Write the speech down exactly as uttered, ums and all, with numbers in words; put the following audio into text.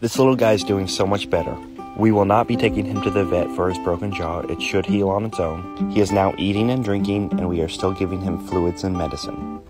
This little guy is doing so much better. We will not be taking him to the vet for his broken jaw. It should heal on its own. He is now eating and drinking, and we are still giving him fluids and medicine.